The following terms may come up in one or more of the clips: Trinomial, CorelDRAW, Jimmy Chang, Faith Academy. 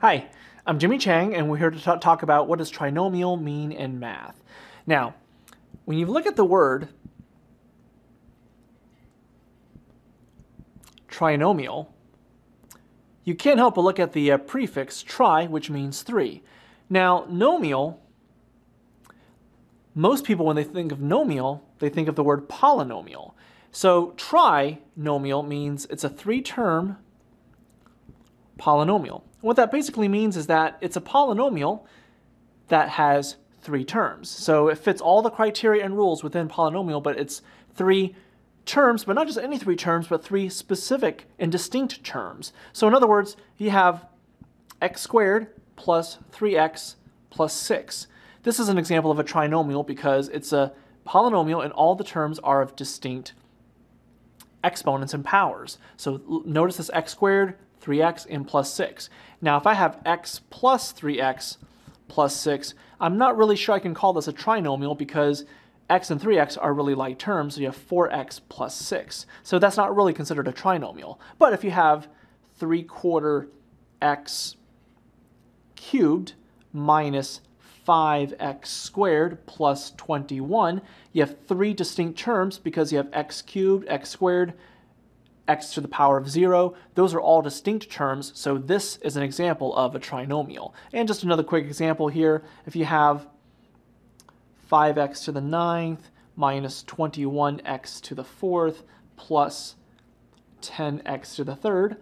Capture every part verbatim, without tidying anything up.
Hi, I'm Jimmy Chang, and we're here to talk about what does trinomial mean in math. Now, when you look at the word trinomial, you can't help but look at the uh, prefix tri, which means three. Now, nomial, most people when they think of nomial, they think of the word polynomial. So trinomial means it's a three-term polynomial. What that basically means is that it's a polynomial that has three terms. So it fits all the criteria and rules within polynomial, but it's three terms, but not just any three terms, but three specific and distinct terms. So in other words, you have x squared plus three x plus six. This is an example of a trinomial because it's a polynomial and all the terms are of distinct exponents and powers. So notice this x squared, three x, and plus six. Now if I have x plus three x plus six, I'm not really sure I can call this a trinomial because x and three x are really like terms, so you have four x plus six. So that's not really considered a trinomial. But if you have three quarter x cubed minus five x squared plus twenty-one, you have three distinct terms because you have x cubed, x squared, x to the power of zero. Those are all distinct terms, so this is an example of a trinomial. And just another quick example here, if you have five x to the ninth minus twenty-one x to the fourth plus ten x to the third,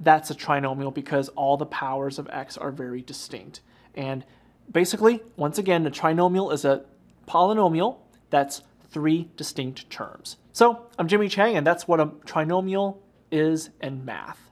that's a trinomial because all the powers of x are very distinct. And basically, once again, a trinomial is a polynomial that's three distinct terms. So I'm Jimmy Chang, and that's what a trinomial is in math.